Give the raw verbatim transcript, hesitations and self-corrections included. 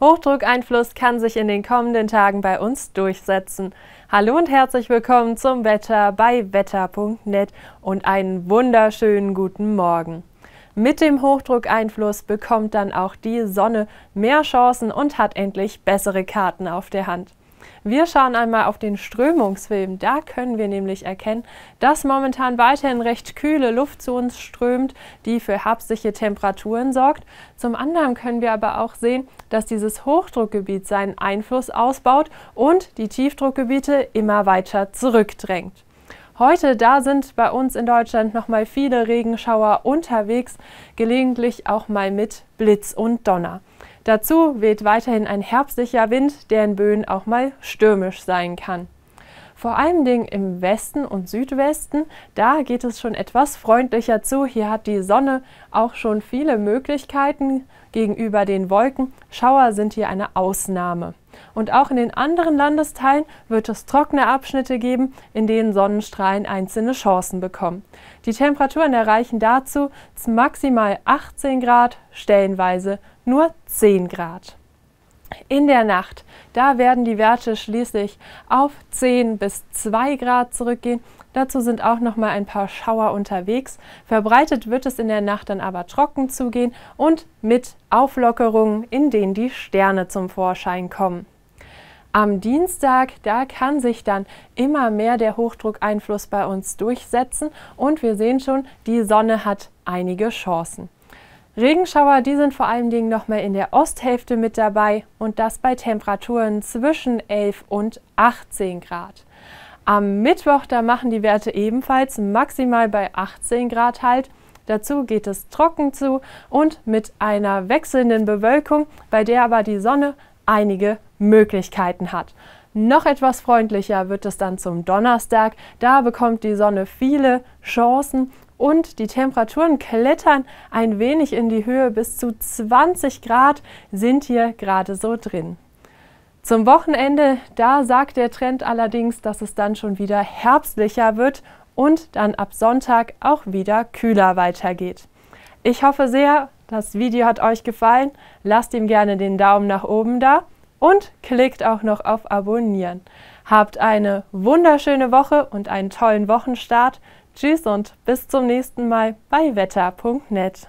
Hochdruckeinfluss kann sich in den kommenden Tagen bei uns durchsetzen. Hallo und herzlich willkommen zum Wetter bei wetter punkt net und einen wunderschönen guten Morgen. Mit dem Hochdruckeinfluss bekommt dann auch die Sonne mehr Chancen und hat endlich bessere Karten auf der Hand. Wir schauen einmal auf den Strömungsfilm. Da können wir nämlich erkennen, dass momentan weiterhin recht kühle Luft zu uns strömt, die für herbstliche Temperaturen sorgt. Zum anderen können wir aber auch sehen, dass dieses Hochdruckgebiet seinen Einfluss ausbaut und die Tiefdruckgebiete immer weiter zurückdrängt. Heute, da sind bei uns in Deutschland nochmal viele Regenschauer unterwegs, gelegentlich auch mal mit Blitz und Donner. Dazu weht weiterhin ein herbstlicher Wind, der in Böen auch mal stürmisch sein kann. Vor allen Dingen im Westen und Südwesten, da geht es schon etwas freundlicher zu. Hier hat die Sonne auch schon viele Möglichkeiten gegenüber den Wolken. Schauer sind hier eine Ausnahme. Und auch in den anderen Landesteilen wird es trockene Abschnitte geben, in denen Sonnenstrahlen einzelne Chancen bekommen. Die Temperaturen erreichen dazu maximal achtzehn Grad, stellenweise nur zehn Grad. In der Nacht, da werden die Werte schließlich auf zehn bis zwei Grad zurückgehen. Dazu sind auch noch mal ein paar Schauer unterwegs. Verbreitet wird es in der Nacht dann aber trocken zugehen und mit Auflockerungen, in denen die Sterne zum Vorschein kommen. Am Dienstag, da kann sich dann immer mehr der Hochdruckeinfluss bei uns durchsetzen und wir sehen schon, die Sonne hat einige Chancen. Regenschauer, die sind vor allen Dingen nochmal in der Osthälfte mit dabei und das bei Temperaturen zwischen elf und achtzehn Grad. Am Mittwoch, da machen die Werte ebenfalls maximal bei achtzehn Grad halt. Dazu geht es trocken zu und mit einer wechselnden Bewölkung, bei der aber die Sonne einige Möglichkeiten hat. Noch etwas freundlicher wird es dann zum Donnerstag. Da bekommt die Sonne viele Chancen. Und die Temperaturen klettern ein wenig in die Höhe, bis zu zwanzig Grad sind hier gerade so drin. Zum Wochenende, da sagt der Trend allerdings, dass es dann schon wieder herbstlicher wird und dann ab Sonntag auch wieder kühler weitergeht. Ich hoffe sehr, das Video hat euch gefallen. Lasst ihm gerne den Daumen nach oben da und klickt auch noch auf Abonnieren. Habt eine wunderschöne Woche und einen tollen Wochenstart. Tschüss und bis zum nächsten Mal bei wetter punkt net.